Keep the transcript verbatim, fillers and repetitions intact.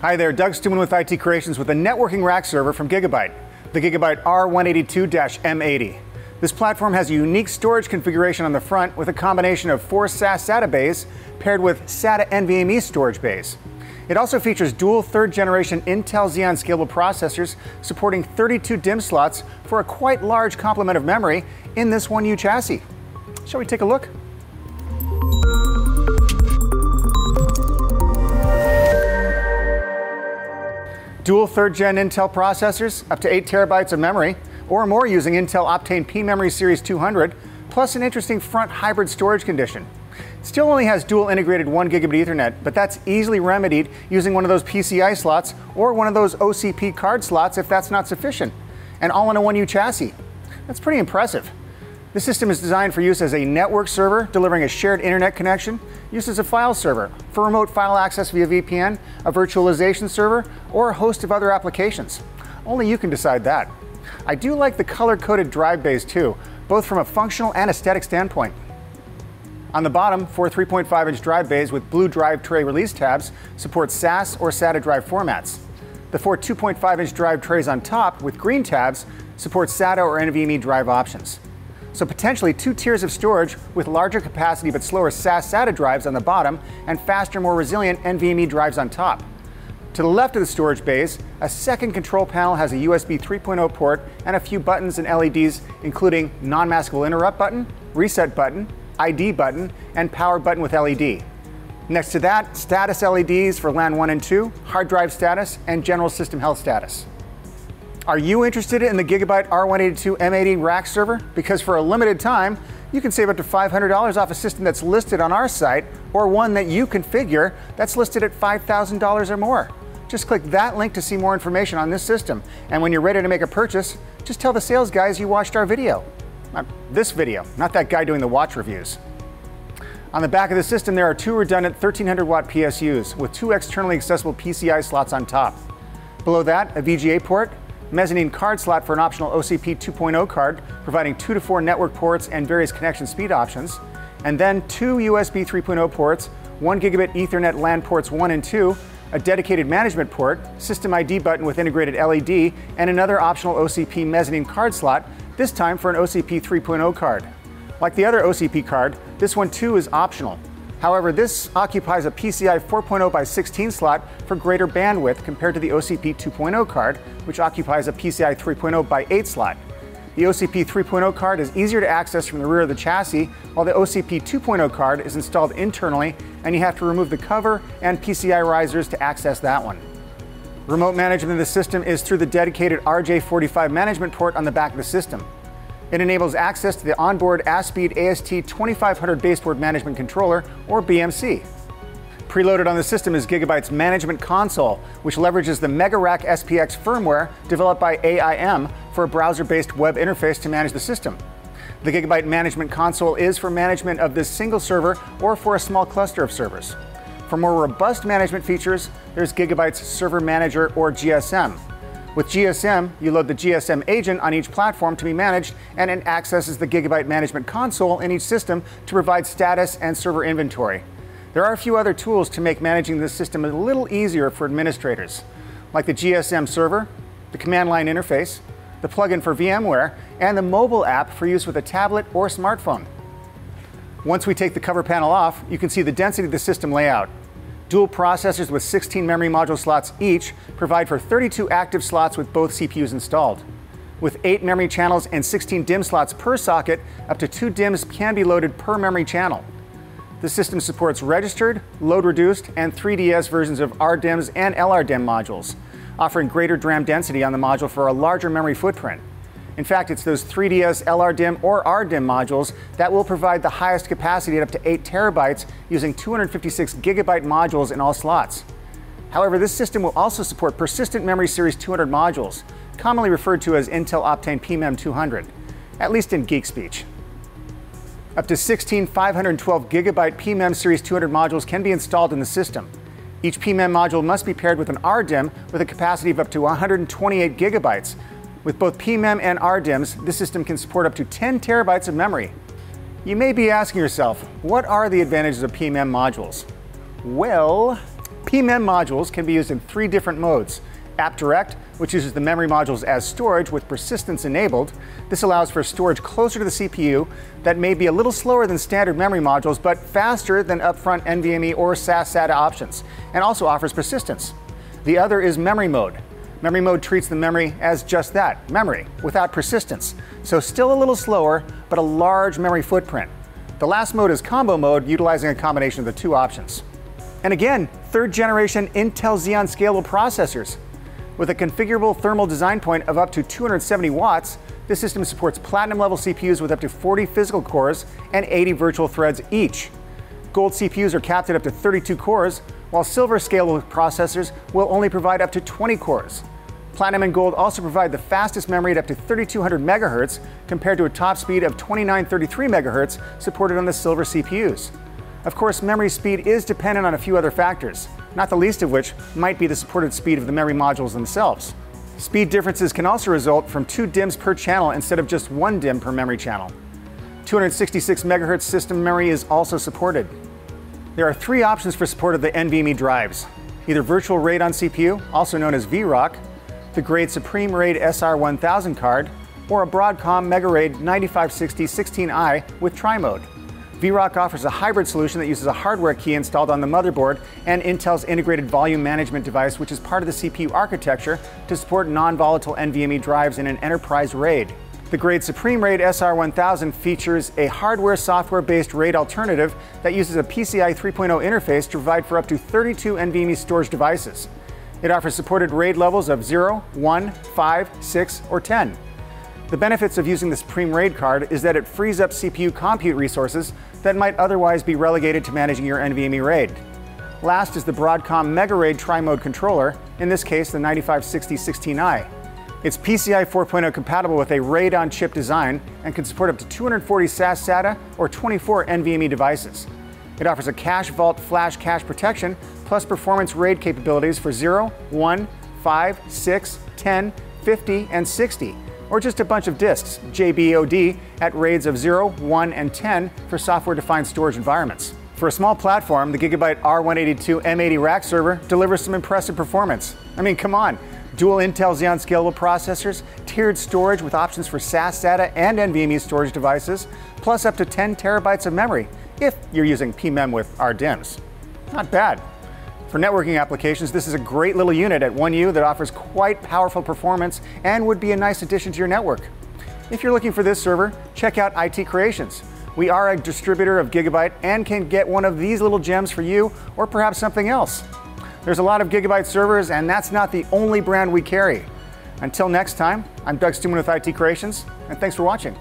Hi there, Doug Stuman with I T Creations with a networking rack server from Gigabyte, the Gigabyte R one eighty-two dash M eighty. This platform has a unique storage configuration on the front with a combination of four S A S SATA bays paired with SATA NVMe storage bays. It also features dual third generation Intel Xeon Scalable processors supporting thirty-two DIMM slots for a quite large complement of memory in this one U chassis. Shall we take a look? Dual third gen Intel processors, up to eight terabytes of memory or more using Intel Optane P Memory Series two hundred, plus an interesting front hybrid storage condition. Still only has dual integrated one gigabit Ethernet, but that's easily remedied using one of those P C I slots or one of those O C P card slots if that's not sufficient, and all in a one U chassis. That's pretty impressive. This system is designed for use as a network server, delivering a shared internet connection, used as a file server, for remote file access via V P N, a virtualization server, or a host of other applications. Only you can decide that. I do like the color-coded drive bays too, both from a functional and aesthetic standpoint. On the bottom, four three point five inch drive bays with blue drive tray release tabs support S A S or SATA drive formats. The four two point five inch drive trays on top with green tabs support SATA or NVMe drive options. So potentially two tiers of storage with larger capacity but slower S A S SATA drives on the bottom and faster, more resilient NVMe drives on top. To the left of the storage bays, a second control panel has a U S B three point oh port and a few buttons and L E Ds, including non-maskable interrupt button, reset button, I D button, and power button with L E D. Next to that, status L E Ds for LAN one and two, hard drive status, and general system health status. Are you interested in the Gigabyte R one eighty-two M eighty rack server? Because for a limited time, you can save up to five hundred dollars off a system that's listed on our site or one that you configure that's listed at five thousand dollars or more. Just click that link to see more information on this system. And when you're ready to make a purchase, just tell the sales guys you watched our video. Not this video, not that guy doing the watch reviews. On the back of the system, there are two redundant thirteen hundred watt P S Us with two externally accessible P C I slots on top. Below that, a V G A port, mezzanine card slot for an optional O C P two point oh card, providing two to four network ports and various connection speed options, and then two U S B three point oh ports, one gigabit Ethernet LAN ports one and two, a dedicated management port, system I D button with integrated L E D, and another optional O C P mezzanine card slot, this time for an O C P three point oh card. Like the other O C P card, this one too is optional. However, this occupies a PCI four point oh by sixteen slot for greater bandwidth compared to the O C P two point oh card, which occupies a PCI three point oh by eight slot. The O C P three point oh card is easier to access from the rear of the chassis, while the O C P two point oh card is installed internally, and you have to remove the cover and P C I risers to access that one. Remote management of the system is through the dedicated R J forty-five management port on the back of the system. It enables access to the onboard Aspeed A S T twenty-five hundred baseboard management controller, or B M C. Preloaded on the system is Gigabyte's management console, which leverages the MegaRAC S P X firmware developed by A I M for a browser-based web interface to manage the system. The Gigabyte management console is for management of this single server or for a small cluster of servers. For more robust management features, there's Gigabyte's Server Manager, or G S M. With G S M, you load the G S M agent on each platform to be managed, and it accesses the Gigabyte management console in each system to provide status and server inventory. There are a few other tools to make managing this system a little easier for administrators, like the G S M server, the command line interface, the plugin for VMware, and the mobile app for use with a tablet or smartphone. Once we take the cover panel off, you can see the density of the system layout. Dual processors with sixteen memory module slots each provide for thirty-two active slots with both C P Us installed. With eight memory channels and sixteen DIMM slots per socket, up to two DIMMs can be loaded per memory channel. The system supports registered, load-reduced, and three D S versions of R DIMMs and L R DIMM modules, offering greater DRAM density on the module for a larger memory footprint. In fact, it's those three D S, L R DIMM, or R DIMM modules that will provide the highest capacity at up to eight terabytes using two hundred fifty-six gigabyte modules in all slots. However, this system will also support persistent memory series two hundred modules, commonly referred to as Intel Optane PMem two hundred, at least in geek speech. Up to sixteen five hundred twelve gigabyte PMem series two hundred modules can be installed in the system. Each PMem module must be paired with an R DIMM with a capacity of up to one hundred twenty-eight gigabytes. With both PMem and R DIMMs, this system can support up to ten terabytes of memory. You may be asking yourself, what are the advantages of PMem modules? Well, P M E M modules can be used in three different modes. AppDirect, which uses the memory modules as storage with persistence enabled. This allows for storage closer to the C P U that may be a little slower than standard memory modules, but faster than upfront N V M E or S A S SATA options, and also offers persistence. The other is memory mode. Memory mode treats the memory as just that, memory, without persistence. So still a little slower, but a large memory footprint. The last mode is combo mode, utilizing a combination of the two options. And again, third generation Intel Xeon Scalable processors. With a configurable thermal design point of up to two hundred seventy watts, this system supports platinum-level C P Us with up to forty physical cores and eighty virtual threads each. Gold C P Us are capped at up to thirty-two cores, while silver scalable processors will only provide up to twenty cores. Platinum and gold also provide the fastest memory at up to thirty-two hundred megahertz, compared to a top speed of twenty-nine thirty-three megahertz supported on the silver C P Us. Of course, memory speed is dependent on a few other factors, not the least of which might be the supported speed of the memory modules themselves. Speed differences can also result from two DIMMs per channel instead of just one DIMM per memory channel. two hundred sixty-six megahertz system memory is also supported. There are three options for support of the N V M E drives, either virtual RAID on C P U, also known as V ROC, the GRAID SupremeRAID S R one thousand card, or a Broadcom Mega RAID ninety-five sixty sixteen i with tri-mode. V ROC offers a hybrid solution that uses a hardware key installed on the motherboard and Intel's integrated volume management device, which is part of the C P U architecture, to support non-volatile N V M E drives in an enterprise RAID. The GRAID SupremeRAID S R one thousand features a hardware-software-based RAID alternative that uses a P C I three point oh interface to provide for up to thirty-two N V M E storage devices. It offers supported RAID levels of zero, one, five, six, or ten. The benefits of using the SupremeRAID card is that it frees up C P U compute resources that might otherwise be relegated to managing your N V M E RAID. Last is the Broadcom Mega RAID tri-mode controller, in this case the ninety-five sixty sixteen i. It's P C I four point oh compatible with a RAID-on-chip design and can support up to two hundred forty S A S SATA or twenty-four N V M E devices. It offers a cache vault flash cache protection plus performance RAID capabilities for zero, one, five, six, ten, fifty, and sixty. Or just a bunch of disks, J B O D, at RAIDs of zero, one, and ten for software-defined storage environments. For a small platform, the Gigabyte R one eighty-two M eighty rack server delivers some impressive performance. I mean, come on, dual Intel Xeon Scalable processors, tiered storage with options for S A S, SATA, and N V M E storage devices, plus up to ten terabytes of memory, if you're using P M E M with R DIMMs. Not bad. For networking applications, this is a great little unit at one U that offers quite powerful performance and would be a nice addition to your network. If you're looking for this server, check out I T Creations. We are a distributor of Gigabyte and can get one of these little gems for you or perhaps something else. There's a lot of Gigabyte servers, and that's not the only brand we carry. Until next time, I'm Doug Stuman with I T Creations, and thanks for watching.